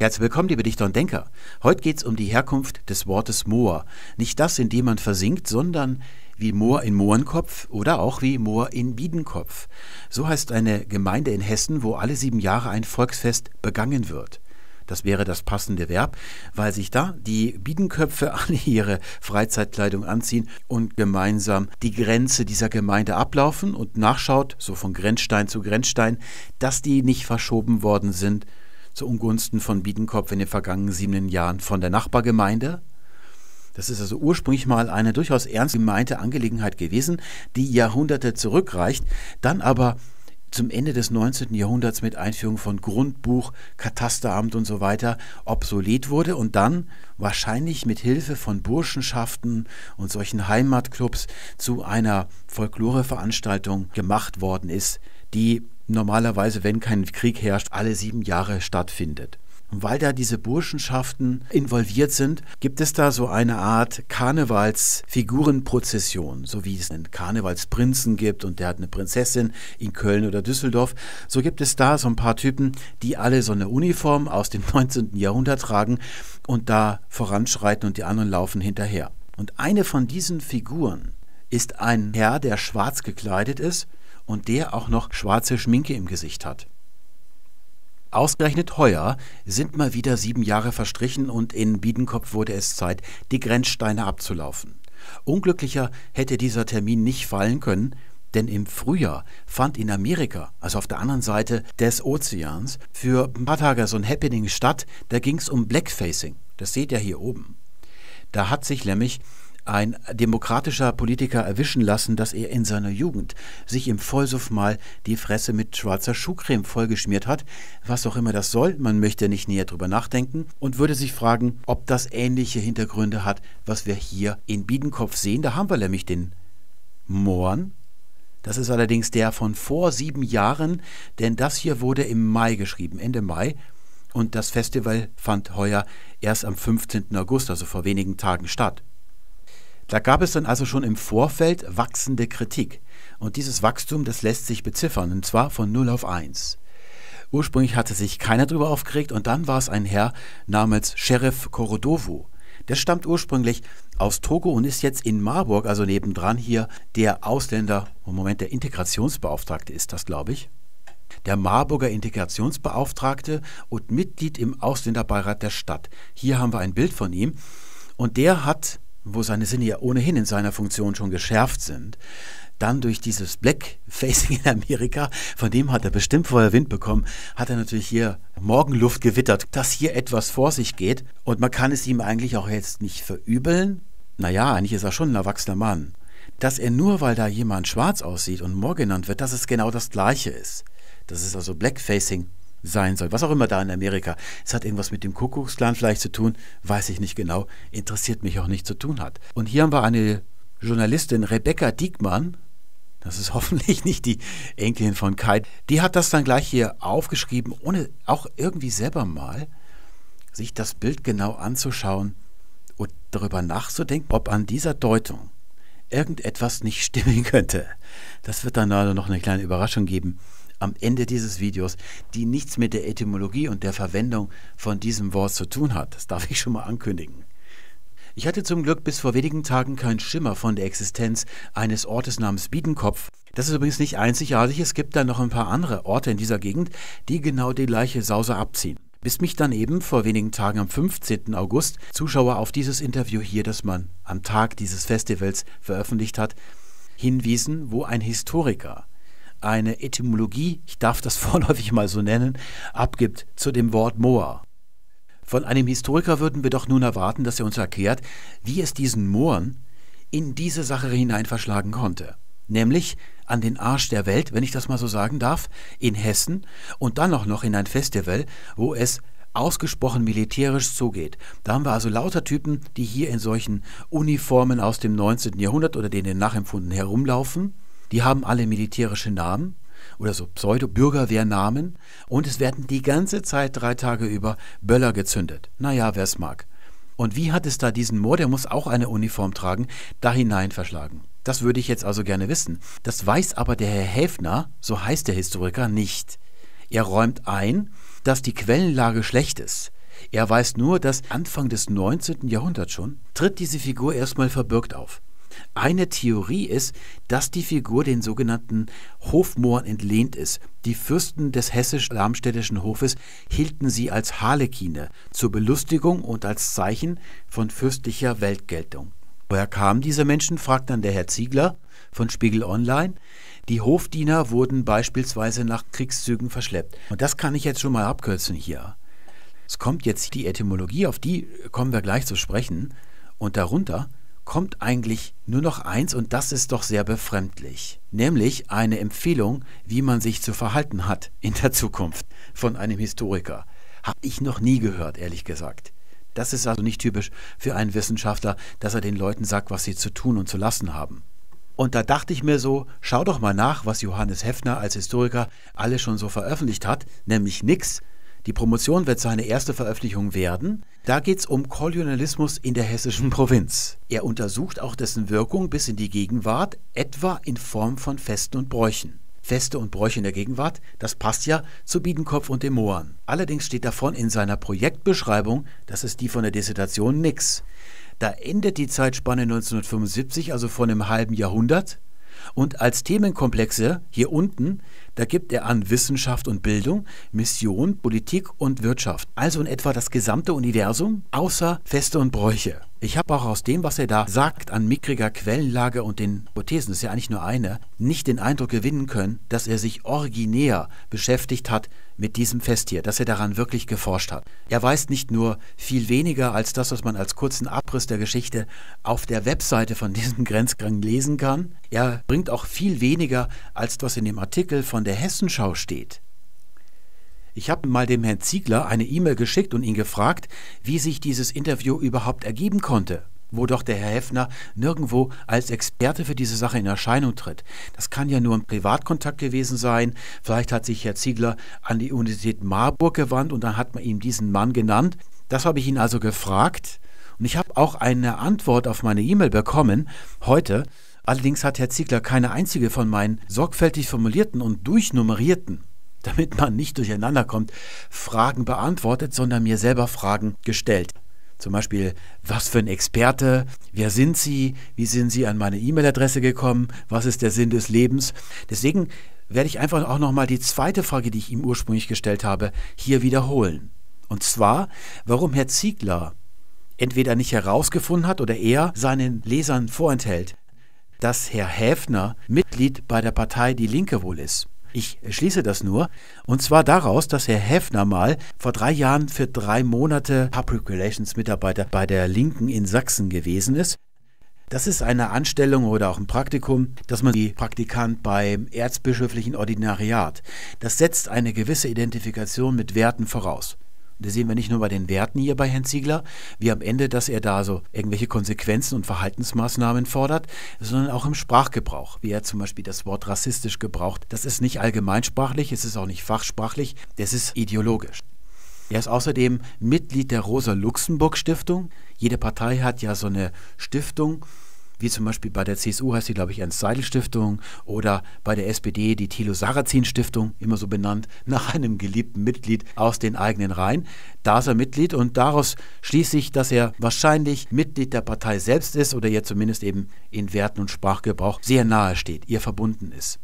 Herzlich willkommen, liebe Dichter und Denker. Heute geht es um die Herkunft des Wortes Moor. Nicht das, in dem man versinkt, sondern wie Moor in Mohrenkopf oder auch wie Moor in Biedenkopf. So heißt eine Gemeinde in Hessen, wo alle 7 Jahre ein Volksfest begangen wird. Das wäre das passende Verb, weil sich da die Biedenköpfe alle ihre Freizeitkleidung anziehen und gemeinsam die Grenze dieser Gemeinde ablaufen und nachschaut, so von Grenzstein zu Grenzstein, dass die nicht verschoben worden sind zu Ungunsten von Biedenkopf in den vergangenen 7 Jahren von der Nachbargemeinde. Das ist also ursprünglich mal eine durchaus ernst gemeinte Angelegenheit gewesen, die Jahrhunderte zurückreicht, dann aber zum Ende des 19. Jahrhunderts mit Einführung von Grundbuch, Katasteramt und so weiter obsolet wurde und dann wahrscheinlich mit Hilfe von Burschenschaften und solchen Heimatclubs zu einer Folkloreveranstaltung gemacht worden ist, die normalerweise, wenn kein Krieg herrscht, alle 7 Jahre stattfindet. Und weil da diese Burschenschaften involviert sind, gibt es da so eine Art Karnevalsfigurenprozession, so wie es einen Karnevalsprinzen gibt und der hat eine Prinzessin in Köln oder Düsseldorf. So gibt es da so ein paar Typen, die alle so eine Uniform aus dem 19. Jahrhundert tragen und da voranschreiten und die anderen laufen hinterher. Und eine von diesen Figuren ist ein Herr, der schwarz gekleidet ist und der auch noch schwarze Schminke im Gesicht hat. Ausgerechnet heuer sind mal wieder 7 Jahre verstrichen und in Biedenkopf wurde es Zeit, die Grenzsteine abzulaufen. Unglücklicher hätte dieser Termin nicht fallen können, denn im Frühjahr fand in Amerika, also auf der anderen Seite des Ozeans, für ein paar Tage so ein Happening statt, da ging es um Blackfacing. Das seht ihr hier oben. Da hat sich nämlich ein demokratischer Politiker erwischen lassen, dass er in seiner Jugend sich im Vollsuff mal die Fresse mit schwarzer Schuhcreme vollgeschmiert hat, was auch immer das soll, man möchte nicht näher drüber nachdenken und würde sich fragen, ob das ähnliche Hintergründe hat, was wir hier in Biedenkopf sehen. Da haben wir nämlich den Mohren. Das ist allerdings der von vor 7 Jahren, denn das hier wurde im Mai geschrieben, Ende Mai. Und das Festival fand heuer erst am 15. August, also vor wenigen Tagen, statt. Da gab es dann also schon im Vorfeld wachsende Kritik. Und dieses Wachstum, das lässt sich beziffern, und zwar von 0 auf 1. Ursprünglich hatte sich keiner darüber aufgeregt und dann war es ein Herr namens Sheriff Korodowu. Der stammt ursprünglich aus Togo und ist jetzt in Marburg, also nebendran hier, der Ausländer, im Moment der Integrationsbeauftragte ist das, glaube ich. Der Marburger Integrationsbeauftragte und Mitglied im Ausländerbeirat der Stadt. Hier haben wir ein Bild von ihm und der hat, wo seine Sinne ja ohnehin in seiner Funktion schon geschärft sind, dann durch dieses Blackfacing in Amerika, von dem hat er bestimmt vorher Wind bekommen, hat er natürlich hier Morgenluft gewittert, dass hier etwas vor sich geht und man kann es ihm eigentlich auch jetzt nicht verübeln. Naja, eigentlich ist er schon ein erwachsener Mann. Dass er nur, weil da jemand schwarz aussieht und Moor genannt wird, dass es genau das Gleiche ist. Das ist also Blackfacing sein soll, was auch immer da in Amerika. Es hat irgendwas mit dem Kuckucksklan vielleicht zu tun, weiß ich nicht genau, interessiert mich auch nicht zu tun hat. Und hier haben wir eine Journalistin, Rebecca Diekmann, das ist hoffentlich nicht die Enkelin von Kai, die hat das dann gleich hier aufgeschrieben, ohne auch irgendwie selber mal sich das Bild genau anzuschauen und darüber nachzudenken, ob an dieser Deutung irgendetwas nicht stimmen könnte. Das wird dann leider noch eine kleine Überraschung geben am Ende dieses Videos, die nichts mit der Etymologie und der Verwendung von diesem Wort zu tun hat. Das darf ich schon mal ankündigen. Ich hatte zum Glück bis vor wenigen Tagen keinen Schimmer von der Existenz eines Ortes namens Biedenkopf. Das ist übrigens nicht einzigartig, es gibt da noch ein paar andere Orte in dieser Gegend, die genau die gleiche Sause abziehen. Bis mich dann eben vor wenigen Tagen am 15. August Zuschauer auf dieses Interview hier, das man am Tag dieses Festivals veröffentlicht hat, hinwiesen, wo ein Historiker eine Etymologie, ich darf das vorläufig mal so nennen, abgibt zu dem Wort Moor. Von einem Historiker würden wir doch nun erwarten, dass er uns erklärt, wie es diesen Mooren in diese Sache hinein verschlagen konnte. Nämlich an den Arsch der Welt, wenn ich das mal so sagen darf, in Hessen und dann auch noch in ein Festival, wo es ausgesprochen militärisch zugeht. Da haben wir also lauter Typen, die hier in solchen Uniformen aus dem 19. Jahrhundert oder denen nachempfunden herumlaufen. Die haben alle militärische Namen oder so Pseudo-Bürgerwehrnamen und es werden die ganze Zeit 3 Tage über Böller gezündet. Naja, wer es mag. Und wie hat es da diesen Moor, der muss auch eine Uniform tragen, da hinein verschlagen? Das würde ich jetzt also gerne wissen. Das weiß aber der Herr Häfner, so heißt der Historiker, nicht. Er räumt ein, dass die Quellenlage schlecht ist. Er weiß nur, dass Anfang des 19. Jahrhunderts schon tritt diese Figur erstmal verbürgt auf. Eine Theorie ist, dass die Figur den sogenannten Hofmohren entlehnt ist. Die Fürsten des hessisch-darmstädtischen Hofes hielten sie als Harlekine zur Belustigung und als Zeichen von fürstlicher Weltgeltung. Woher kamen diese Menschen, fragt dann der Herr Ziegler von Spiegel Online. Die Hofdiener wurden beispielsweise nach Kriegszügen verschleppt. Und das kann ich jetzt schon mal abkürzen hier. Es kommt jetzt die Etymologie, auf die kommen wir gleich zu sprechen. Und darunter kommt eigentlich nur noch eins, und das ist doch sehr befremdlich, nämlich eine Empfehlung, wie man sich zu verhalten hat in der Zukunft von einem Historiker. Habe ich noch nie gehört, ehrlich gesagt. Das ist also nicht typisch für einen Wissenschaftler, dass er den Leuten sagt, was sie zu tun und zu lassen haben. Und da dachte ich mir so, schau doch mal nach, was Johannes Häfner als Historiker alles schon so veröffentlicht hat, nämlich nichts. Die Promotion wird seine erste Veröffentlichung werden. Da geht es um Kolonialismus in der hessischen Provinz. Er untersucht auch dessen Wirkung bis in die Gegenwart, etwa in Form von Festen und Bräuchen. Feste und Bräuche in der Gegenwart, das passt ja zu Biedenkopf und den Mohren. Allerdings steht davon in seiner Projektbeschreibung, das ist die von der Dissertation, nix. Da endet die Zeitspanne 1975, also vor einem halben Jahrhundert. Und als Themenkomplexe hier unten, da gibt er an Wissenschaft und Bildung, Mission, Politik und Wirtschaft. Also in etwa das gesamte Universum, außer Feste und Bräuche. Ich habe auch aus dem, was er da sagt, an mickriger Quellenlage und den Hypothesen, das ist ja eigentlich nur eine, nicht den Eindruck gewinnen können, dass er sich originär beschäftigt hat mit diesem Fest hier, dass er daran wirklich geforscht hat. Er weiß nicht nur viel weniger als das, was man als kurzen Abriss der Geschichte auf der Webseite von diesem Grenzgang lesen kann. Er bringt auch viel weniger, als was in dem Artikel von der Hessenschau steht. Ich habe mal dem Herrn Ziegler eine E-Mail geschickt und ihn gefragt, wie sich dieses Interview überhaupt ergeben konnte, wo doch der Herr Häfner nirgendwo als Experte für diese Sache in Erscheinung tritt. Das kann ja nur ein Privatkontakt gewesen sein. Vielleicht hat sich Herr Ziegler an die Universität Marburg gewandt und dann hat man ihm diesen Mann genannt. Das habe ich ihn also gefragt und ich habe auch eine Antwort auf meine E-Mail bekommen heute. Allerdings hat Herr Ziegler keine einzige von meinen sorgfältig formulierten und durchnummerierten, damit man nicht durcheinander kommt, Fragen beantwortet, sondern mir selber Fragen gestellt. Zum Beispiel, was für ein Experte, wer sind Sie, wie sind Sie an meine E-Mail-Adresse gekommen, was ist der Sinn des Lebens. Deswegen werde ich einfach auch nochmal die zweite Frage, die ich ihm ursprünglich gestellt habe, hier wiederholen. Und zwar, warum Herr Ziegler entweder nicht herausgefunden hat oder er seinen Lesern vorenthält, dass Herr Häfner Mitglied bei der Partei Die Linke wohl ist. Ich schließe das nur, und zwar daraus, dass Herr Häfner mal vor 3 Jahren für 3 Monate Public Relations Mitarbeiter bei der Linken in Sachsen gewesen ist. Das ist eine Anstellung oder auch ein Praktikum, dass man die Praktikant beim erzbischöflichen Ordinariat. Das setzt eine gewisse Identifikation mit Werten voraus. Das sehen wir nicht nur bei den Werten hier bei Herrn Ziegler, wie am Ende, dass er da so irgendwelche Konsequenzen und Verhaltensmaßnahmen fordert, sondern auch im Sprachgebrauch, wie er zum Beispiel das Wort rassistisch gebraucht. Das ist nicht allgemeinsprachlich, es ist auch nicht fachsprachlich, das ist ideologisch. Er ist außerdem Mitglied der Rosa-Luxemburg-Stiftung. Jede Partei hat ja so eine Stiftung, wie zum Beispiel bei der CSU heißt die, glaube ich, Ernst-Seidel-Stiftung oder bei der SPD die Thilo-Sarrazin-Stiftung, immer so benannt, nach einem geliebten Mitglied aus den eigenen Reihen. Da ist er Mitglied und daraus schließe ich, dass er wahrscheinlich Mitglied der Partei selbst ist oder ihr zumindest eben in Werten und Sprachgebrauch sehr nahe steht, ihr verbunden ist.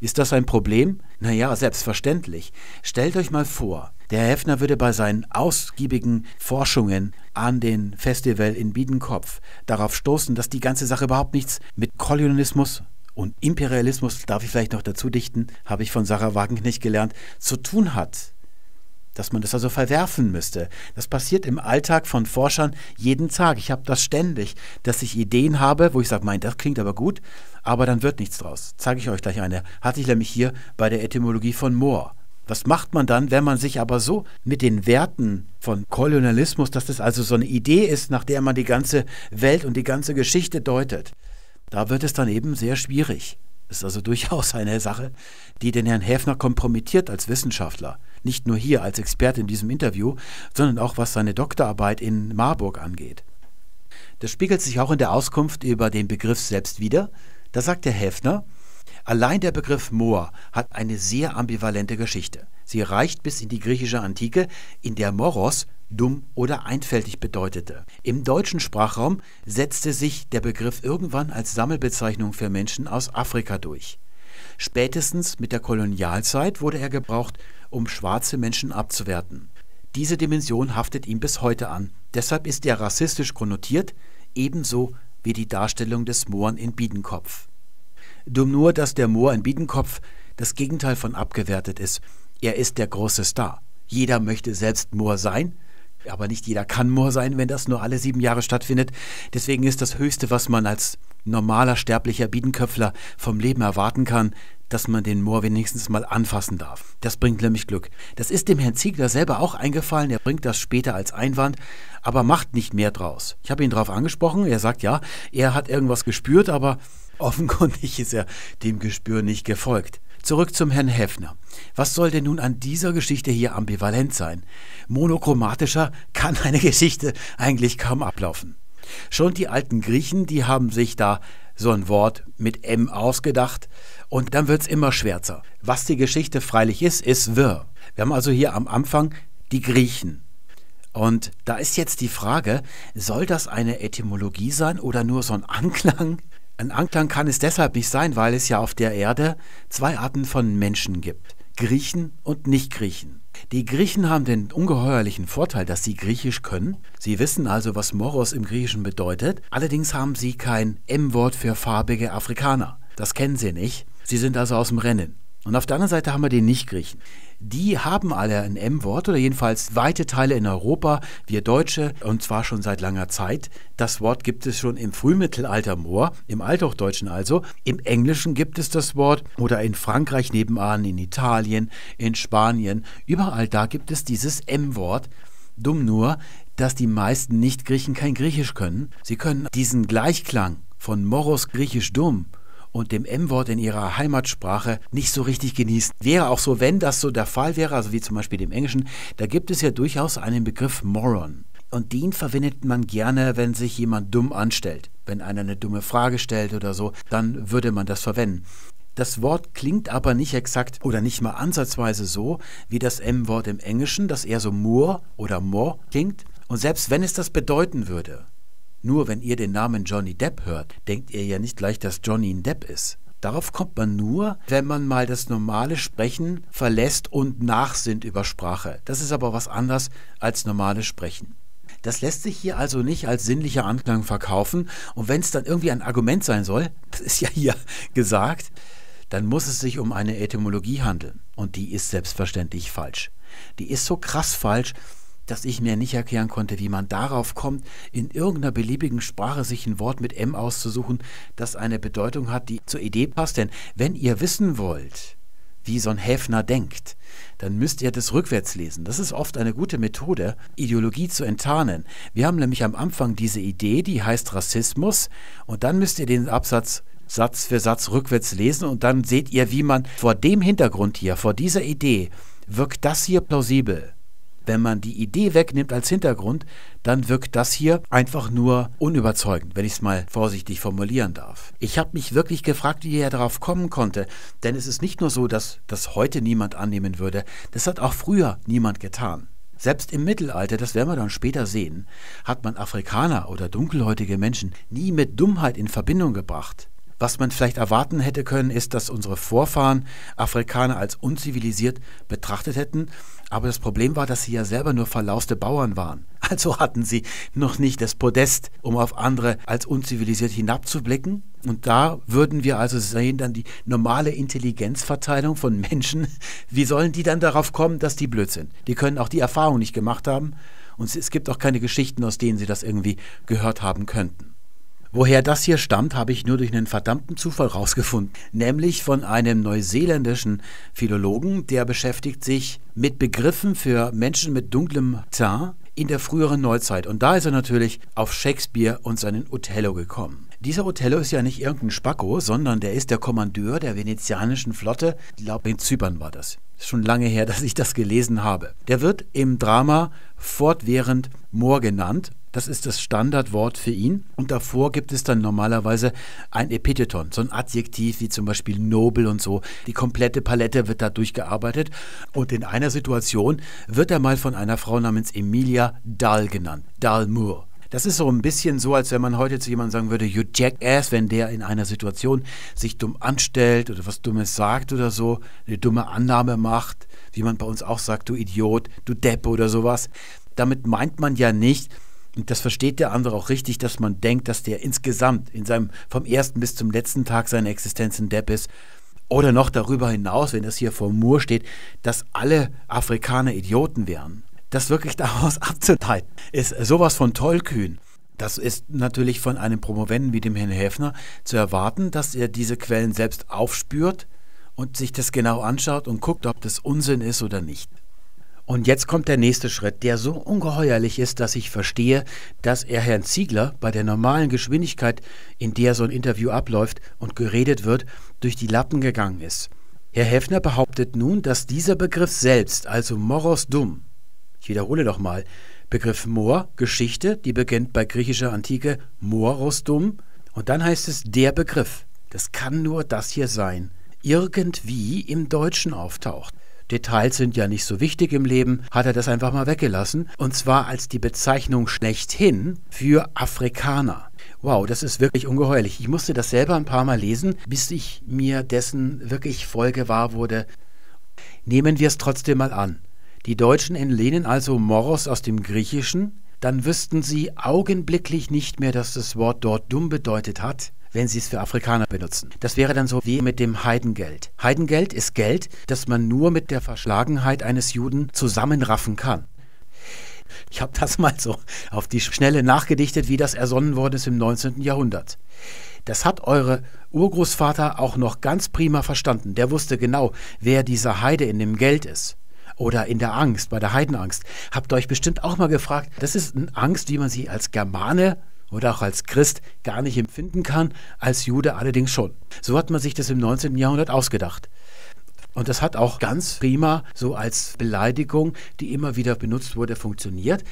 Ist das ein Problem? Naja, selbstverständlich. Stellt euch mal vor, der Herr Häfner würde bei seinen ausgiebigen Forschungen an den Festival in Biedenkopf darauf stoßen, dass die ganze Sache überhaupt nichts mit Kolonialismus und Imperialismus, darf ich vielleicht noch dazu dichten, habe ich von Sarah Wagenknecht gelernt, zu tun hat. Dass man das also verwerfen müsste. Das passiert im Alltag von Forschern jeden Tag. Ich habe das ständig, dass ich Ideen habe, wo ich sage, mein, das klingt aber gut, aber dann wird nichts draus. Zeige ich euch gleich eine. Hatte ich nämlich hier bei der Etymologie von Moor. Was macht man dann, wenn man sich aber so mit den Werten von Kolonialismus, dass das also so eine Idee ist, nach der man die ganze Welt und die ganze Geschichte deutet? Da wird es dann eben sehr schwierig. Das ist also durchaus eine Sache, die den Herrn Häfner kompromittiert als Wissenschaftler. Nicht nur hier als Experte in diesem Interview, sondern auch was seine Doktorarbeit in Marburg angeht. Das spiegelt sich auch in der Auskunft über den Begriff selbst wieder. Da sagt der Häfner, allein der Begriff Moor hat eine sehr ambivalente Geschichte. Sie reicht bis in die griechische Antike, in der Moros dumm oder einfältig bedeutete. Im deutschen Sprachraum setzte sich der Begriff irgendwann als Sammelbezeichnung für Menschen aus Afrika durch. Spätestens mit der Kolonialzeit wurde er gebraucht, um schwarze Menschen abzuwerten. Diese Dimension haftet ihm bis heute an. Deshalb ist er rassistisch konnotiert, ebenso wie die Darstellung des Mohren in Biedenkopf. Dumm nur, dass der Mohr in Biedenkopf das Gegenteil von abgewertet ist. Er ist der große Star. Jeder möchte selbst Mohr sein, aber nicht jeder kann Mohr sein, wenn das nur alle 7 Jahre stattfindet. Deswegen ist das Höchste, was man als normaler, sterblicher Biedenköpfler vom Leben erwarten kann, dass man den Mohr wenigstens mal anfassen darf. Das bringt nämlich Glück. Das ist dem Herrn Ziegler selber auch eingefallen. Er bringt das später als Einwand, aber macht nicht mehr draus. Ich habe ihn darauf angesprochen. Er sagt, ja, er hat irgendwas gespürt, aber offenkundig ist er dem Gespür nicht gefolgt. Zurück zum Herrn Häfner. Was soll denn nun an dieser Geschichte hier ambivalent sein? Monochromatischer kann eine Geschichte eigentlich kaum ablaufen. Schon die alten Griechen, die haben sich da so ein Wort mit M ausgedacht und dann wird es immer schwärzer. Was die Geschichte freilich ist wirr. Wir haben also hier am Anfang die Griechen. Und da ist jetzt die Frage, soll das eine Etymologie sein oder nur so ein Anklang? Ein Anklang kann es deshalb nicht sein, weil es ja auf der Erde 2 Arten von Menschen gibt. Griechen und Nicht-Griechen. Die Griechen haben den ungeheuerlichen Vorteil, dass sie Griechisch können. Sie wissen also, was Moros im Griechischen bedeutet. Allerdings haben sie kein M-Wort für farbige Afrikaner. Das kennen sie nicht. Sie sind also aus dem Rennen. Und auf der anderen Seite haben wir die Nicht-Griechen. Die haben alle ein M-Wort oder jedenfalls weite Teile in Europa, wir Deutsche, und zwar schon seit langer Zeit. Das Wort gibt es schon im Frühmittelalter Moor, im Althochdeutschen also. Im Englischen gibt es das Wort oder in Frankreich nebenan, in Italien, in Spanien. Überall da gibt es dieses M-Wort. Dumm nur, dass die meisten Nicht-Griechen kein Griechisch können. Sie können diesen Gleichklang von Moros griechisch dumm und dem M-Wort in ihrer Heimatsprache nicht so richtig genießen. Wäre auch so, wenn das so der Fall wäre, also wie zum Beispiel im Englischen, da gibt es ja durchaus einen Begriff Moron. Und den verwendet man gerne, wenn sich jemand dumm anstellt. Wenn einer eine dumme Frage stellt oder so, dann würde man das verwenden. Das Wort klingt aber nicht exakt oder nicht mal ansatzweise so, wie das M-Wort im Englischen, das eher so Moor oder Moor klingt. Und selbst wenn es das bedeuten würde, nur wenn ihr den Namen Johnny Depp hört, denkt ihr ja nicht gleich, dass Johnny ein Depp ist. Darauf kommt man nur, wenn man mal das normale Sprechen verlässt und nachsinnt über Sprache. Das ist aber was anderes als normales Sprechen. Das lässt sich hier also nicht als sinnlicher Anklang verkaufen. Und wenn es dann irgendwie ein Argument sein soll, das ist ja hier gesagt, dann muss es sich um eine Etymologie handeln. Und die ist selbstverständlich falsch. Die ist so krass falsch, dass ich mir nicht erklären konnte, wie man darauf kommt, in irgendeiner beliebigen Sprache sich ein Wort mit M auszusuchen, das eine Bedeutung hat, die zur Idee passt. Denn wenn ihr wissen wollt, wie so ein Häfner denkt, dann müsst ihr das rückwärts lesen. Das ist oft eine gute Methode, Ideologie zu enttarnen. Wir haben nämlich am Anfang diese Idee, die heißt Rassismus, und dann müsst ihr den Absatz Satz für Satz rückwärts lesen und dann seht ihr, wie man vor dem Hintergrund hier, vor dieser Idee, wirkt das hier plausibel. Wenn man die Idee wegnimmt als Hintergrund, dann wirkt das hier einfach nur unüberzeugend, wenn ich es mal vorsichtig formulieren darf. Ich habe mich wirklich gefragt, wie er darauf kommen konnte, denn es ist nicht nur so, dass das heute niemand annehmen würde, das hat auch früher niemand getan. Selbst im Mittelalter, das werden wir dann später sehen, hat man Afrikaner oder dunkelhäutige Menschen nie mit Dummheit in Verbindung gebracht. Was man vielleicht erwarten hätte können, ist, dass unsere Vorfahren Afrikaner als unzivilisiert betrachtet hätten. Aber das Problem war, dass sie ja selber nur verlauste Bauern waren. Also hatten sie noch nicht das Podest, um auf andere als unzivilisiert hinabzublicken. Und da würden wir also sehen, dann die normale Intelligenzverteilung von Menschen. Wie sollen die dann darauf kommen, dass die blöd sind? Die können auch die Erfahrung nicht gemacht haben. Und es gibt auch keine Geschichten, aus denen sie das irgendwie gehört haben könnten. Woher das hier stammt, habe ich nur durch einen verdammten Zufall rausgefunden, nämlich von einem neuseeländischen Philologen, der beschäftigt sich mit Begriffen für Menschen mit dunklem Teint in der früheren Neuzeit. Und da ist er natürlich auf Shakespeare und seinen Othello gekommen. Dieser Othello ist ja nicht irgendein Spacko, sondern der ist der Kommandeur der venezianischen Flotte. Ich glaube, in Zypern war das. Ist schon lange her, dass ich das gelesen habe. Der wird im Drama fortwährend Moor genannt. Das ist das Standardwort für ihn. Und davor gibt es dann normalerweise ein Epitheton, so ein Adjektiv wie zum Beispiel nobel und so. Die komplette Palette wird da durchgearbeitet. Und in einer Situation wird er mal von einer Frau namens Emilia Dahl genannt. Dahlmoor. Das ist so ein bisschen so, als wenn man heute zu jemandem sagen würde, you jackass, wenn der in einer Situation sich dumm anstellt oder was Dummes sagt oder so, eine dumme Annahme macht, wie man bei uns auch sagt, du Idiot, du Depp oder sowas. Damit meint man ja nicht, und das versteht der andere auch richtig, dass man denkt, dass der insgesamt in seinem vom ersten bis zum letzten Tag seiner Existenz ein Depp ist. Oder noch darüber hinaus, wenn das hier vor Moore steht, dass alle Afrikaner Idioten wären. Das wirklich daraus abzuleiten, ist sowas von tollkühn. Das ist natürlich von einem Promovenden wie dem Herrn Häfner zu erwarten, dass er diese Quellen selbst aufspürt und sich das genau anschaut und guckt, ob das Unsinn ist oder nicht. Und jetzt kommt der nächste Schritt, der so ungeheuerlich ist, dass ich verstehe, dass er Herrn Ziegler bei der normalen Geschwindigkeit, in der so ein Interview abläuft und geredet wird, durch die Lappen gegangen ist. Herr Häfner behauptet nun, dass dieser Begriff selbst, also moros dum, ich wiederhole doch mal, Begriff Moor, Geschichte, die beginnt bei griechischer Antike, moros dum, und dann heißt es der Begriff. Das kann nur das hier sein, irgendwie im Deutschen auftaucht. Details sind ja nicht so wichtig im Leben, hat er das einfach mal weggelassen. Und zwar als die Bezeichnung schlechthin für Afrikaner. Wow, das ist wirklich ungeheuerlich. Ich musste das selber ein paar Mal lesen, bis ich mir dessen wirklich voll gewahr wurde. Nehmen wir es trotzdem mal an. Die Deutschen entlehnen also Moros aus dem Griechischen. Dann wüssten sie augenblicklich nicht mehr, dass das Wort dort dumm bedeutet hat, wenn sie es für Afrikaner benutzen. Das wäre dann so wie mit dem Heidengeld. Heidengeld ist Geld, das man nur mit der Verschlagenheit eines Juden zusammenraffen kann. Ich habe das mal so auf die Schnelle nachgedichtet, wie das ersonnen worden ist im 19. Jahrhundert. Das hat eure Urgroßvater auch noch ganz prima verstanden. Der wusste genau, wer dieser Heide in dem Geld ist. Oder in der Angst, bei der Heidenangst. Habt ihr euch bestimmt auch mal gefragt, das ist eine Angst, wie man sie als Germane oder auch als Christ gar nicht empfinden kann, als Jude allerdings schon. So hat man sich das im 19. Jahrhundert ausgedacht. Und das hat auch ganz prima so als Beleidigung, die immer wieder benutzt wurde, funktioniert.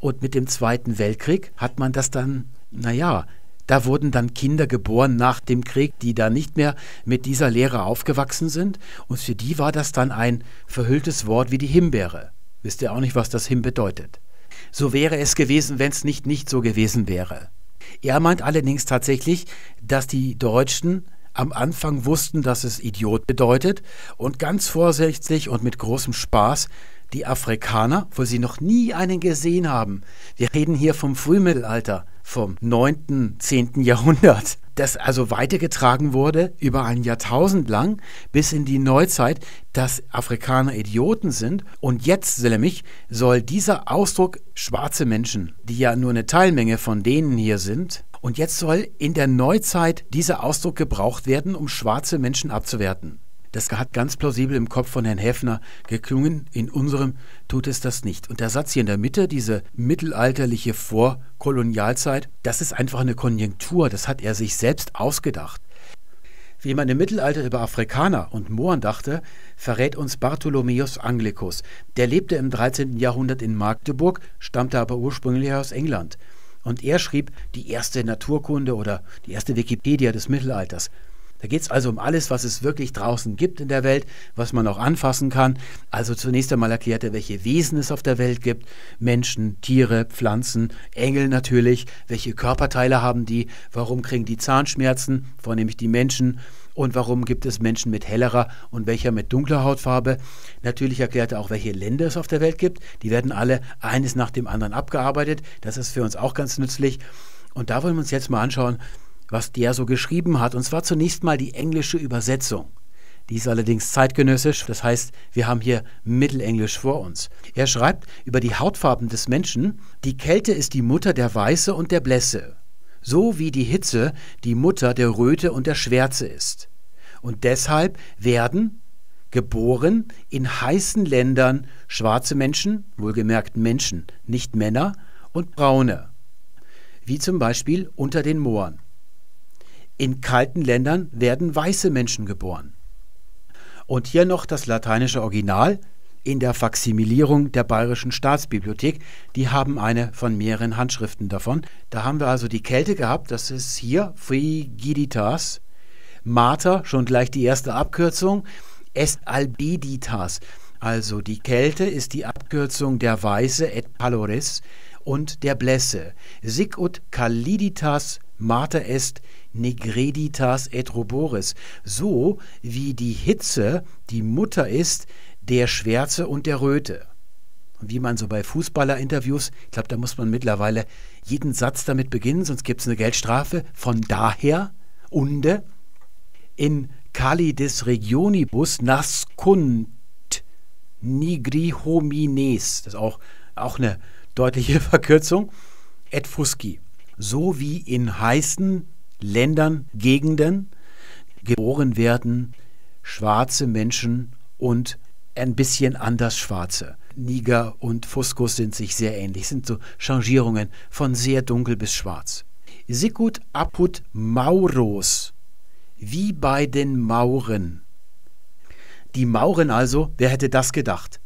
Und mit dem Zweiten Weltkrieg hat man das dann, naja, da wurden dann Kinder geboren nach dem Krieg, die da nicht mehr mit dieser Lehre aufgewachsen sind. Und für die war das dann ein verhülltes Wort wie die Himbeere. Wisst ihr auch nicht, was das Him bedeutet. So wäre es gewesen, wenn es nicht so gewesen wäre. Er meint allerdings tatsächlich, dass die Deutschen am Anfang wussten, dass es Idiot bedeutet und ganz vorsichtig und mit großem Spaß die Afrikaner, obwohl sie noch nie einen gesehen haben. Wir reden hier vom Frühmittelalter, vom 9., 10. Jahrhundert, das also weitergetragen wurde, über ein Jahrtausend lang, bis in die Neuzeit, dass Afrikaner Idioten sind. Und jetzt, nämlich, soll dieser Ausdruck schwarze Menschen, die ja nur eine Teilmenge von denen hier sind, und jetzt soll in der Neuzeit dieser Ausdruck gebraucht werden, um schwarze Menschen abzuwerten. Das hat ganz plausibel im Kopf von Herrn Häfner geklungen, in unserem tut es das nicht. Und der Satz hier in der Mitte, diese mittelalterliche Vorkolonialzeit, das ist einfach eine Konjunktur, das hat er sich selbst ausgedacht. Wie man im Mittelalter über Afrikaner und Mohren dachte, verrät uns Bartholomaeus Anglicus. Der lebte im 13. Jahrhundert in Magdeburg, stammte aber ursprünglich aus England. Und er schrieb die erste Naturkunde oder die erste Wikipedia des Mittelalters. Da geht es also um alles, was es wirklich draußen gibt in der Welt, was man auch anfassen kann. Also zunächst einmal erklärt er, welche Wesen es auf der Welt gibt. Menschen, Tiere, Pflanzen, Engel natürlich. Welche Körperteile haben die? Warum kriegen die Zahnschmerzen, vornehmlich die Menschen? Und warum gibt es Menschen mit hellerer und welcher mit dunkler Hautfarbe? Natürlich erklärt er auch, welche Länder es auf der Welt gibt. Die werden alle eines nach dem anderen abgearbeitet. Das ist für uns auch ganz nützlich. Und da wollen wir uns jetzt mal anschauen, was der so geschrieben hat, und zwar zunächst mal die englische Übersetzung. Die ist allerdings zeitgenössisch, das heißt, wir haben hier Mittelenglisch vor uns. Er schreibt über die Hautfarben des Menschen, die Kälte ist die Mutter der Weiße und der Blässe, so wie die Hitze die Mutter der Röte und der Schwärze ist. Und deshalb werden geboren in heißen Ländern schwarze Menschen, wohlgemerkt Menschen, nicht Männer, und Braune, wie zum Beispiel unter den Mohren. In kalten Ländern werden weiße Menschen geboren. Und hier noch das lateinische Original, in der Faksimilierung der Bayerischen Staatsbibliothek. Die haben eine von mehreren Handschriften davon. Da haben wir also die Kälte gehabt, das ist hier Frigiditas, Mater, schon gleich die erste Abkürzung, Est Albiditas. Also die Kälte ist die Abkürzung der Weiße et Pallores und der Blässe. Sic ut Caliditas Mater est Negreditas et Rubores. So wie die Hitze die Mutter ist der Schwärze und der Röte. Und wie man so bei Fußballerinterviews, ich glaube, da muss man mittlerweile jeden Satz damit beginnen, sonst gibt es eine Geldstrafe. Von daher, unde, in Calidis regionibus nascunt nigri homines, das ist auch eine deutliche Verkürzung, et fusci, so wie in heißen Ländern, Gegenden geboren werden schwarze Menschen und ein bisschen anders schwarze. Niger und Fuscus sind sich sehr ähnlich, sind so Changierungen von sehr dunkel bis schwarz. Sicut apud Mauros, wie bei den Mauren. Die Mauren also, wer hätte das gedacht?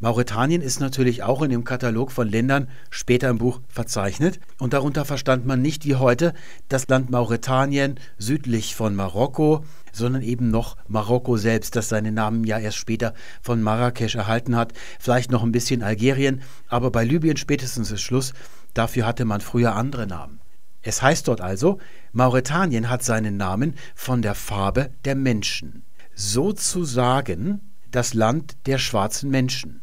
Mauretanien ist natürlich auch in dem Katalog von Ländern später im Buch verzeichnet und darunter verstand man nicht wie heute das Land Mauretanien südlich von Marokko, sondern eben noch Marokko selbst, das seinen Namen ja erst später von Marrakesch erhalten hat, vielleicht noch ein bisschen Algerien, aber bei Libyen spätestens ist Schluss, dafür hatte man früher andere Namen. Es heißt dort also, Mauretanien hat seinen Namen von der Farbe der Menschen, sozusagen das Land der schwarzen Menschen.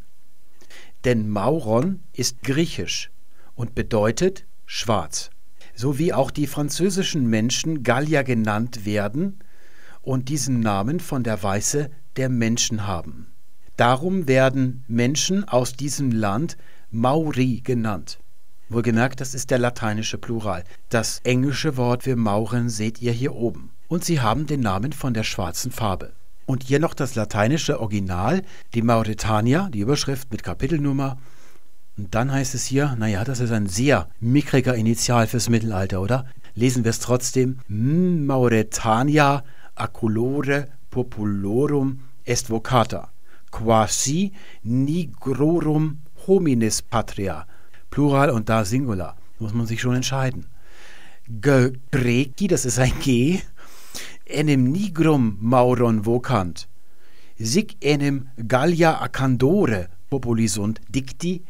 Denn Mauron ist griechisch und bedeutet schwarz. So wie auch die französischen Menschen Gallier genannt werden und diesen Namen von der Weiße der Menschen haben. Darum werden Menschen aus diesem Land Mauri genannt. Wohlgemerkt, das ist der lateinische Plural. Das englische Wort für Mauren seht ihr hier oben. Und sie haben den Namen von der schwarzen Farbe. Und hier noch das lateinische Original, die Mauretania, die Überschrift mit Kapitelnummer. Und dann heißt es hier, naja, das ist ein sehr mickriger Initial fürs Mittelalter, oder? Lesen wir es trotzdem. Mauretania aculore populorum est vocata, quasi nigrorum homines patria. Plural und da Singular. Muss man sich schon entscheiden. Greki, das ist ein G. Enem nigrum mauron vocant, sic enem Gallia acandore populi sunt dicti,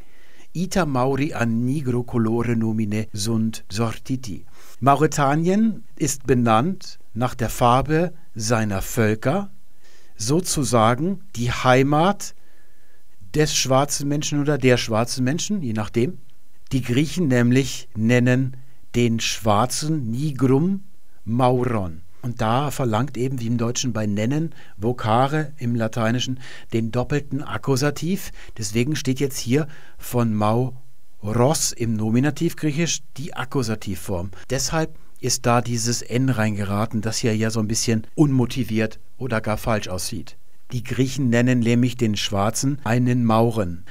ita mauri an nigro colore nomine sunt sortiti. Mauretanien ist benannt nach der Farbe seiner Völker, sozusagen die Heimat des schwarzen Menschen oder der schwarzen Menschen, je nachdem. Die Griechen nämlich nennen den schwarzen Nigrum Mauron. Und da verlangt eben, wie im Deutschen bei nennen, vocare im Lateinischen, den doppelten Akkusativ. Deswegen steht jetzt hier von Mauros im Nominativ griechisch die Akkusativform. Deshalb ist da dieses N reingeraten, das hier ja so ein bisschen unmotiviert oder gar falsch aussieht. Die Griechen nennen nämlich den Schwarzen einen Mauren.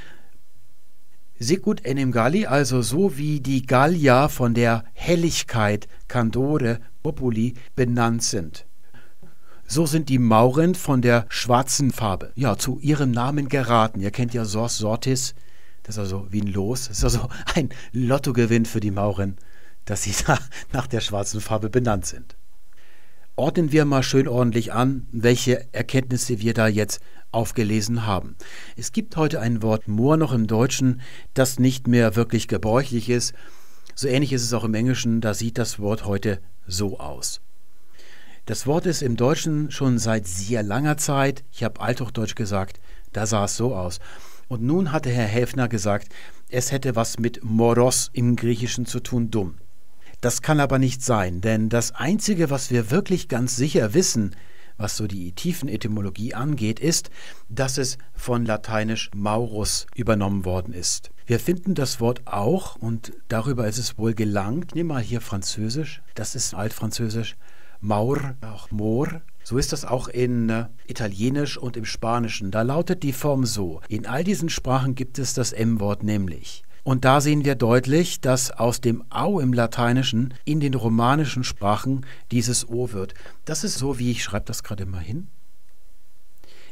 Sicut enim Galli, also so wie die Gallier von der Helligkeit, Candore, Populi benannt sind. So sind die Mauren von der schwarzen Farbe, ja, zu ihrem Namen geraten. Ihr kennt ja Sors Sortis, das ist also wie ein Los, das ist also ein Lottogewinn für die Mauren, dass sie nach der schwarzen Farbe benannt sind. Ordnen wir mal schön ordentlich an, welche Erkenntnisse wir da jetzt aufgelesen haben. Es gibt heute ein Wort Moor noch im Deutschen, das nicht mehr wirklich gebräuchlich ist. So ähnlich ist es auch im Englischen, da sieht das Wort heute so aus. Das Wort ist im Deutschen schon seit sehr langer Zeit, ich habe Althochdeutsch gesagt, da sah es so aus. Und nun hatte Herr Häfner gesagt, es hätte was mit moros im Griechischen zu tun, dumm. Das kann aber nicht sein, denn das Einzige, was wir wirklich ganz sicher wissen, was so die Tiefenetymologie angeht, ist, dass es von lateinisch Maurus übernommen worden ist. Wir finden das Wort auch, und darüber ist es wohl gelangt, nimm mal hier Französisch, das ist Altfranzösisch, Maur, auch Moor, so ist das auch in Italienisch und im Spanischen, da lautet die Form so. In all diesen Sprachen gibt es das M-Wort nämlich. Und da sehen wir deutlich, dass aus dem Au im Lateinischen in den romanischen Sprachen dieses O wird. Das ist so, wie ich schreibe das gerade mal hin.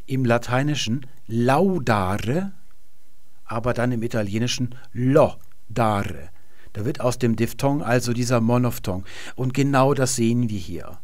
im Lateinischen laudare, aber dann im Italienischen lodare. Da wird aus dem Diphthong also dieser Monophthong. Und genau das sehen wir hier.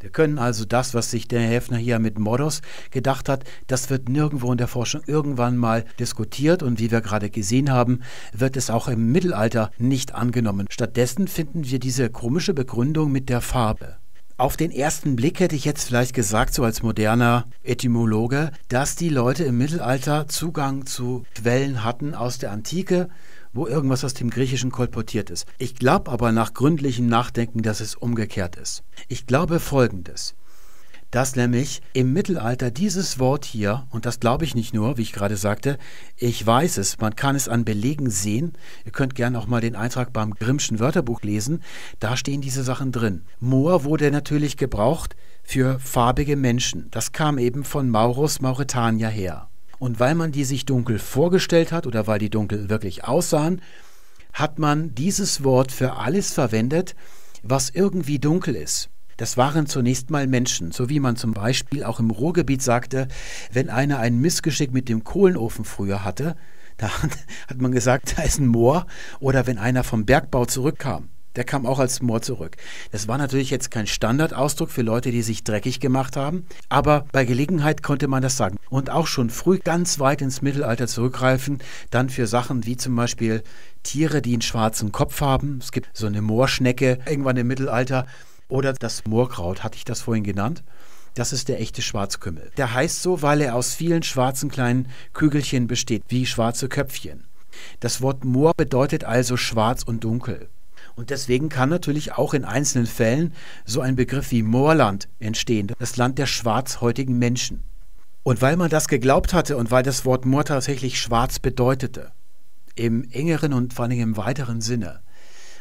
Wir können also das, was sich der Häfner hier mit Modos gedacht hat, das wird nirgendwo in der Forschung irgendwann mal diskutiert und wie wir gerade gesehen haben, wird es auch im Mittelalter nicht angenommen. Stattdessen finden wir diese komische Begründung mit der Farbe. Auf den ersten Blick hätte ich jetzt vielleicht gesagt, so als moderner Etymologe, dass die Leute im Mittelalter Zugang zu Quellen hatten aus der Antike, wo irgendwas aus dem Griechischen kolportiert ist. Ich glaube aber nach gründlichem Nachdenken, dass es umgekehrt ist. Ich glaube Folgendes, dass nämlich im Mittelalter dieses Wort hier, und das glaube ich nicht nur, wie ich gerade sagte, ich weiß es, man kann es an Belegen sehen, ihr könnt gerne auch mal den Eintrag beim Grimmschen Wörterbuch lesen, da stehen diese Sachen drin. Moor wurde natürlich gebraucht für farbige Menschen, das kam eben von Maurus Mauretania her. Und weil man die sich dunkel vorgestellt hat oder weil die dunkel wirklich aussahen, hat man dieses Wort für alles verwendet, was irgendwie dunkel ist. Das waren zunächst mal Menschen, so wie man zum Beispiel auch im Ruhrgebiet sagte, wenn einer ein Missgeschick mit dem Kohlenofen früher hatte, da hat man gesagt, da ist ein Moor, oder wenn einer vom Bergbau zurückkam. Der kam auch als Moor zurück. Das war natürlich jetzt kein Standardausdruck für Leute, die sich dreckig gemacht haben, aber bei Gelegenheit konnte man das sagen. Und auch schon früh ganz weit ins Mittelalter zurückgreifen, dann für Sachen wie zum Beispiel Tiere, die einen schwarzen Kopf haben. Es gibt so eine Moorschnecke irgendwann im Mittelalter. Oder das Moorkraut, hatte ich das vorhin genannt. Das ist der echte Schwarzkümmel. Der heißt so, weil er aus vielen schwarzen kleinen Kügelchen besteht, wie schwarze Köpfchen. Das Wort Moor bedeutet also schwarz und dunkel. Und deswegen kann natürlich auch in einzelnen Fällen so ein Begriff wie Moorland entstehen, das Land der schwarzhäutigen Menschen. Und weil man das geglaubt hatte und weil das Wort Moor tatsächlich schwarz bedeutete, im engeren und vor allem im weiteren Sinne,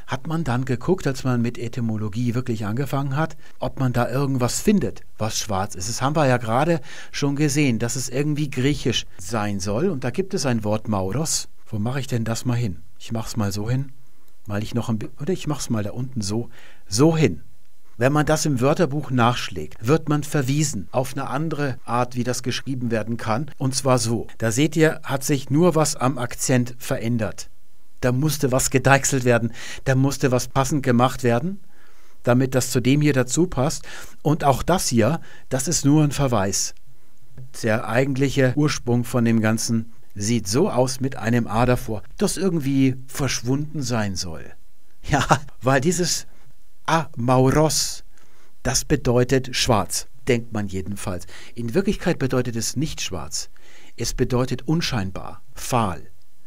hat man dann geguckt, als man mit Etymologie wirklich angefangen hat, ob man da irgendwas findet, was schwarz ist. Das haben wir ja gerade schon gesehen, dass es irgendwie griechisch sein soll. Und da gibt es ein Wort Mauros. Wo mache ich denn das mal hin? Ich mache es mal so hin. Weil ich noch ein bisschen, oder ich mach's mal da unten so hin. Wenn man das im Wörterbuch nachschlägt, wird man verwiesen auf eine andere Art, wie das geschrieben werden kann. Und zwar so. Da seht ihr, hat sich nur was am Akzent verändert. Da musste was gedeichselt werden. Da musste was passend gemacht werden, damit das zu dem hier dazu passt. Und auch das hier, das ist nur ein Verweis. Der eigentliche Ursprung von dem Ganzen sieht so aus mit einem A davor, das irgendwie verschwunden sein soll. Ja, weil dieses Amauros, das bedeutet schwarz, denkt man jedenfalls. In Wirklichkeit bedeutet es nicht schwarz. Es bedeutet unscheinbar, fahl,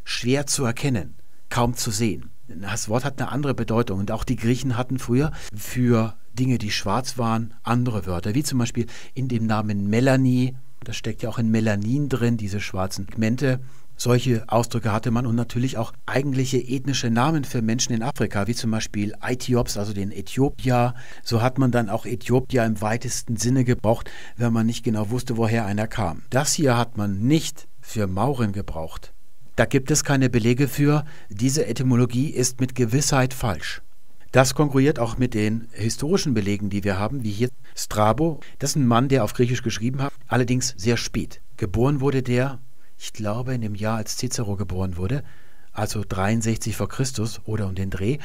schwer zu erkennen, kaum zu sehen. Das Wort hat eine andere Bedeutung und auch die Griechen hatten früher für Dinge, die schwarz waren, andere Wörter, wie zum Beispiel in dem Namen Melanie. Das steckt ja auch in Melanin drin, diese schwarzen Pigmente. Solche Ausdrücke hatte man und natürlich auch eigentliche ethnische Namen für Menschen in Afrika, wie zum Beispiel Aithiops, also den Äthiopier. So hat man dann auch Äthiopier im weitesten Sinne gebraucht, wenn man nicht genau wusste, woher einer kam. Das hier hat man nicht für Mauren gebraucht. Da gibt es keine Belege für. Diese Etymologie ist mit Gewissheit falsch. Das konkurriert auch mit den historischen Belegen, die wir haben, wie hier Strabo. Das ist ein Mann, der auf Griechisch geschrieben hat, allerdings sehr spät. Geboren wurde der, ich glaube, in dem Jahr, als Cicero geboren wurde, also 63 vor Christus oder um den Dreh.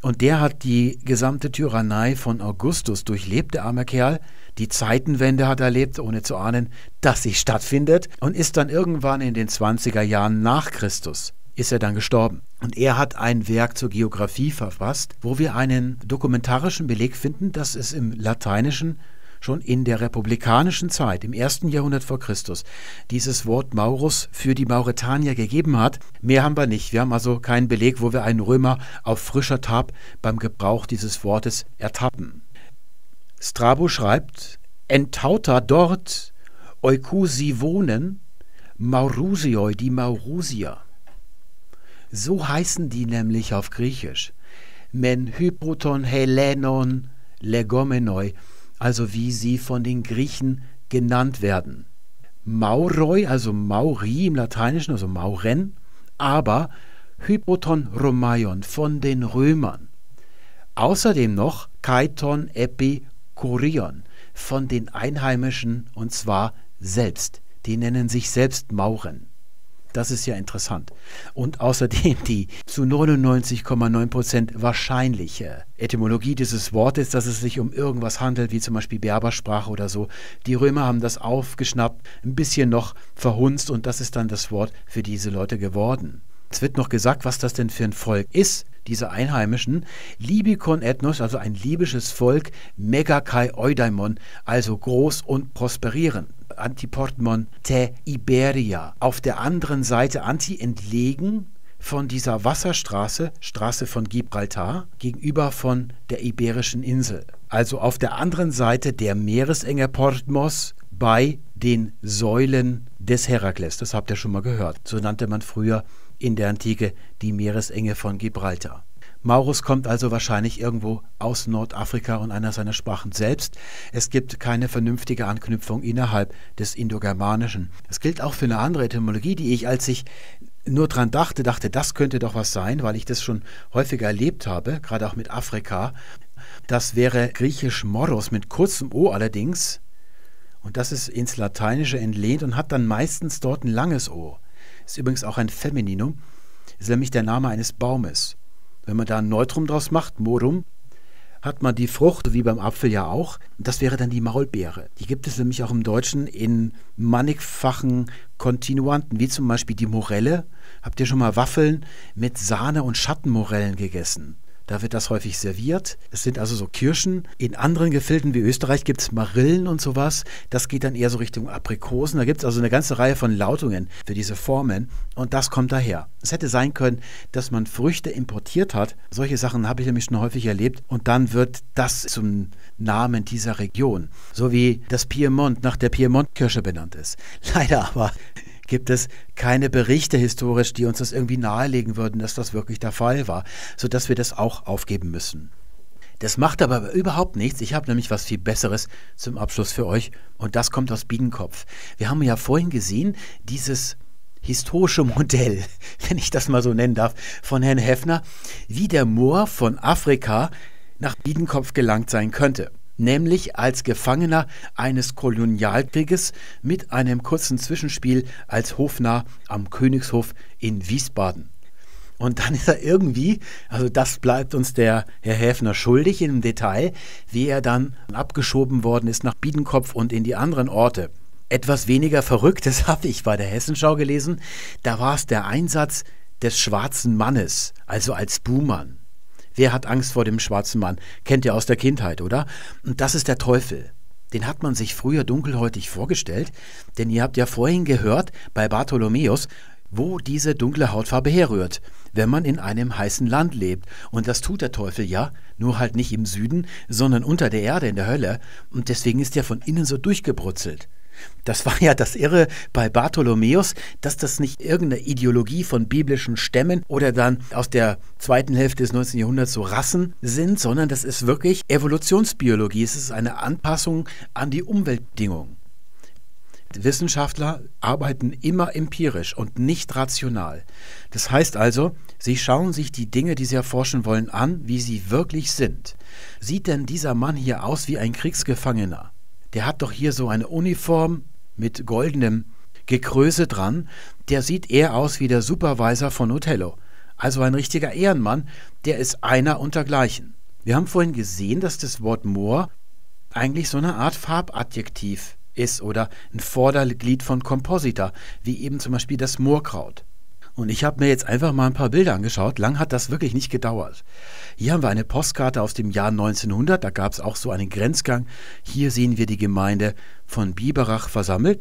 Und der hat die gesamte Tyrannei von Augustus durchlebt, der arme Kerl. Die Zeitenwende hat er erlebt, ohne zu ahnen, dass sie stattfindet. Und ist dann irgendwann in den 20er Jahren nach Christus ist er dann gestorben. Und er hat ein Werk zur Geografie verfasst, wo wir einen dokumentarischen Beleg finden, dass es im Lateinischen schon in der republikanischen Zeit, im 1. Jahrhundert vor Christus, dieses Wort Maurus für die Mauretanier gegeben hat. Mehr haben wir nicht. Wir haben also keinen Beleg, wo wir einen Römer auf frischer Tat beim Gebrauch dieses Wortes ertappen. Strabo schreibt, entauter dort Eukusivonen Maurusioi, die Maurusier. So heißen die nämlich auf Griechisch. Men hypoton helenon legomenoi, also wie sie von den Griechen genannt werden. Mauroi, also Mauri im Lateinischen, also Mauren, aber hypoton romaion, von den Römern. Außerdem noch kaiton epikorion, von den Einheimischen, und zwar selbst. Die nennen sich selbst Mauren. Das ist ja interessant. Und außerdem die zu 99,9% wahrscheinliche Etymologie dieses Wortes, dass es sich um irgendwas handelt, wie zum Beispiel Berbersprache oder so. Die Römer haben das aufgeschnappt, ein bisschen noch verhunzt und das ist dann das Wort für diese Leute geworden. Es wird noch gesagt, was das denn für ein Volk ist, diese Einheimischen. Libikon Ethnos, also ein libysches Volk, Megakai Eudaimon, also groß und prosperieren. Antiportmon te Iberia. Auf der anderen Seite anti entlegen von dieser Wasserstraße, Straße von Gibraltar, gegenüber von der Iberischen Insel. Also auf der anderen Seite der Meeresenge Portmos bei den Säulen des Herakles. Das habt ihr schon mal gehört. So nannte man früher in der Antike die Meeresenge von Gibraltar. Maurus kommt also wahrscheinlich irgendwo aus Nordafrika und einer seiner Sprachen selbst. Es gibt keine vernünftige Anknüpfung innerhalb des Indogermanischen. Das gilt auch für eine andere Etymologie, die ich, als ich nur dran dachte, das könnte doch was sein, weil ich das schon häufiger erlebt habe, gerade auch mit Afrika. Das wäre griechisch Moros mit kurzem O allerdings. Und das ist ins Lateinische entlehnt und hat dann meistens dort ein langes O. Ist übrigens auch ein Femininum, ist nämlich der Name eines Baumes. Wenn man da ein Neutrum draus macht, Morum, hat man die Frucht, wie beim Apfel ja auch. Das wäre dann die Maulbeere. Die gibt es nämlich auch im Deutschen in mannigfachen Kontinuanten, wie zum Beispiel die Morelle. Habt ihr schon mal Waffeln mit Sahne und Schattenmorellen gegessen? Da wird das häufig serviert. Es sind also so Kirschen. In anderen Gefilden wie Österreich gibt es Marillen und sowas. Das geht dann eher so Richtung Aprikosen. Da gibt es also eine ganze Reihe von Lautungen für diese Formen. Und das kommt daher. Es hätte sein können, dass man Früchte importiert hat. Solche Sachen habe ich nämlich schon häufig erlebt. Und dann wird das zum Namen dieser Region. So wie das Piemont nach der Piemont-Kirsche benannt ist. Leider aber gibt es keine Berichte historisch, die uns das irgendwie nahelegen würden, dass das wirklich der Fall war, sodass wir das auch aufgeben müssen. Das macht aber überhaupt nichts. Ich habe nämlich was viel Besseres zum Abschluss für euch und das kommt aus Biedenkopf. Wir haben ja vorhin gesehen, dieses historische Modell, wenn ich das mal so nennen darf, von Herrn Häfner, wie der Moor von Afrika nach Biedenkopf gelangt sein könnte. Nämlich als Gefangener eines Kolonialkrieges mit einem kurzen Zwischenspiel als Hofnarr am Königshof in Wiesbaden. Und dann ist er irgendwie, also das bleibt uns der Herr Häfner schuldig im Detail, wie er dann abgeschoben worden ist nach Biedenkopf und in die anderen Orte. Etwas weniger Verrücktes habe ich bei der Hessenschau gelesen, da war es der Einsatz des schwarzen Mannes, also als Buhmann. Wer hat Angst vor dem schwarzen Mann? Kennt ihr aus der Kindheit, oder? Und das ist der Teufel. Den hat man sich früher dunkelhäutig vorgestellt, denn ihr habt ja vorhin gehört, bei Bartholomäus, wo diese dunkle Hautfarbe herrührt, wenn man in einem heißen Land lebt. Und das tut der Teufel ja, nur halt nicht im Süden, sondern unter der Erde in der Hölle. Und deswegen ist er von innen so durchgebrutzelt. Das war ja das Irre bei Bartholomäus, dass das nicht irgendeine Ideologie von biblischen Stämmen oder dann aus der zweiten Hälfte des 19. Jahrhunderts so Rassen sind, sondern das ist wirklich Evolutionsbiologie. Es ist eine Anpassung an die Umweltbedingungen. Wissenschaftler arbeiten immer empirisch und nicht rational. Das heißt also, sie schauen sich die Dinge, die sie erforschen wollen, an, wie sie wirklich sind. Sieht denn dieser Mann hier aus wie ein Kriegsgefangener? Der hat doch hier so eine Uniform mit goldenem Gekröse dran. Der sieht eher aus wie der Supervisor von Othello. Also ein richtiger Ehrenmann, der ist einer untergleichen. Wir haben vorhin gesehen, dass das Wort Moor eigentlich so eine Art Farbadjektiv ist oder ein Vorderglied von Komposita, wie eben zum Beispiel das Moorkraut. Und ich habe mir jetzt einfach mal ein paar Bilder angeschaut. Lang hat das wirklich nicht gedauert. Hier haben wir eine Postkarte aus dem Jahr 1900. Da gab es auch so einen Grenzgang. Hier sehen wir die Gemeinde von Biberach versammelt.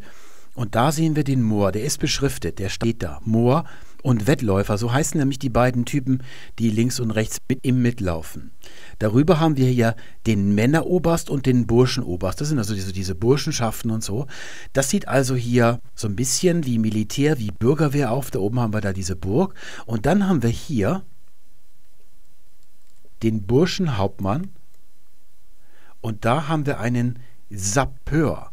Und da sehen wir den Moor. Der ist beschriftet. Der steht da. Moor und Wettläufer. So heißen nämlich die beiden Typen, die links und rechts mit ihm mitlaufen. Darüber haben wir hier den Männeroberst und den Burschenoberst. Das sind also diese Burschenschaften und so. Das sieht also hier so ein bisschen wie Militär, wie Bürgerwehr auf. Da oben haben wir da diese Burg. Und dann haben wir hier den Burschenhauptmann. Und da haben wir einen Sapeur.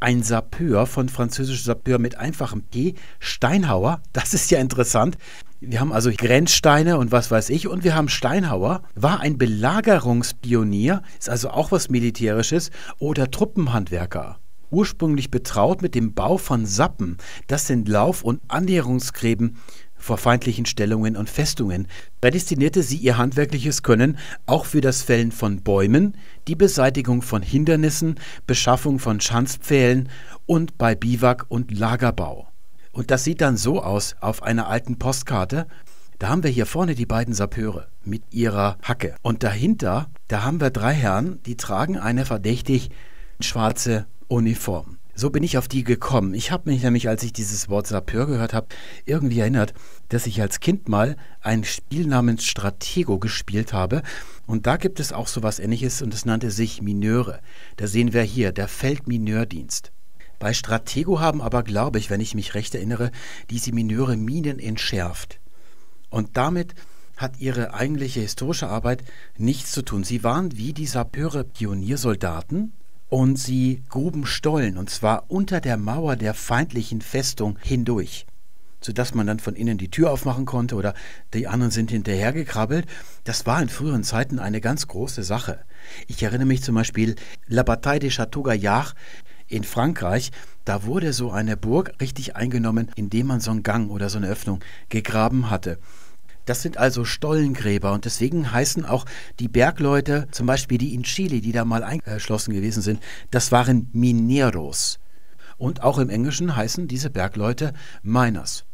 Ein Sapeur, von französisch Sapeur mit einfachem P, Steinhauer, das ist ja interessant. Wir haben also Grenzsteine und was weiß ich und wir haben Steinhauer, war ein Belagerungspionier, ist also auch was Militärisches oder Truppenhandwerker. ursprünglich betraut mit dem Bau von Sappen. Das sind Lauf- und Annäherungsgräben vor feindlichen Stellungen und Festungen. Prädestinierte sie ihr handwerkliches Können auch für das Fällen von Bäumen, die Beseitigung von Hindernissen, Beschaffung von Schanzpfählen und bei Biwak- und Lagerbau. Und das sieht dann so aus auf einer alten Postkarte. Da haben wir hier vorne die beiden Sappeure mit ihrer Hacke. Und dahinter, da haben wir drei Herren, die tragen eine verdächtig schwarze Uniform. So bin ich auf die gekommen. Ich habe mich nämlich, als ich dieses Wort Sapeur gehört habe, irgendwie erinnert, dass ich als Kind mal ein Spiel namens Stratego gespielt habe. Und da gibt es auch so was Ähnliches und es nannte sich Mineure. Da sehen wir hier, der Feldmineurdienst. Bei Stratego haben aber, glaube ich, wenn ich mich recht erinnere, diese Mineure Minen entschärft. Und damit hat ihre eigentliche historische Arbeit nichts zu tun. Sie waren wie die Sappeure Pioniersoldaten. Und sie gruben Stollen, und zwar unter der Mauer der feindlichen Festung hindurch, sodass man dann von innen die Tür aufmachen konnte oder die anderen sind hinterhergekrabbelt. Das war in früheren Zeiten eine ganz große Sache. Ich erinnere mich zum Beispiel La Bataille de Château-Gaillard in Frankreich. Da wurde so eine Burg richtig eingenommen, indem man so einen Gang oder so eine Öffnung gegraben hatte. Das sind also Stollengräber und deswegen heißen auch die Bergleute, zum Beispiel die in Chile, die da mal eingeschlossen gewesen sind, das waren Mineros. Und auch im Englischen heißen diese Bergleute Miners.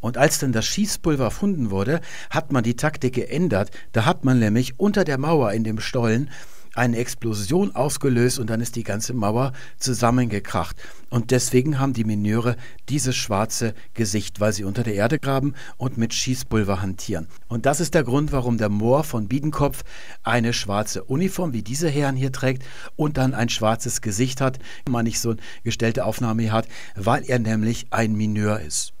Und als dann das Schießpulver erfunden wurde, hat man die Taktik geändert. Da hat man nämlich unter der Mauer in dem Stollen eine Explosion ausgelöst und dann ist die ganze Mauer zusammengekracht. Und deswegen haben die Mineure dieses schwarze Gesicht, weil sie unter der Erde graben und mit Schießpulver hantieren. Und das ist der Grund, warum der Moor von Biedenkopf eine schwarze Uniform, wie diese Herren hier trägt, und dann ein schwarzes Gesicht hat, wenn man nicht so eine gestellte Aufnahme hier hat, weil er nämlich ein Mineur ist.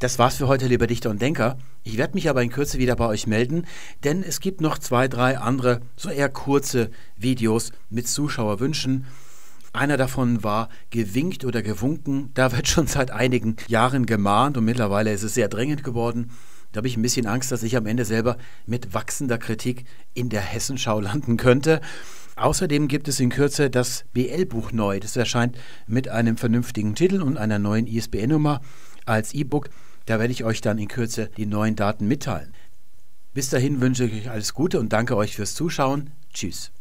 Das war's für heute, lieber Dichter und Denker. Ich werde mich aber in Kürze wieder bei euch melden, denn es gibt noch 2, 3 andere, so eher kurze Videos mit Zuschauerwünschen. Einer davon war gewinkt oder gewunken. Da wird schon seit einigen Jahren gemahnt und mittlerweile ist es sehr dringend geworden. Da habe ich ein bisschen Angst, dass ich am Ende selber mit wachsender Kritik in der Hessenschau landen könnte. Außerdem gibt es in Kürze das BL-Buch neu. Das erscheint mit einem vernünftigen Titel und einer neuen ISBN-Nummer als E-Book. Da werde ich euch dann in Kürze die neuen Daten mitteilen. Bis dahin wünsche ich euch alles Gute und danke euch fürs Zuschauen. Tschüss.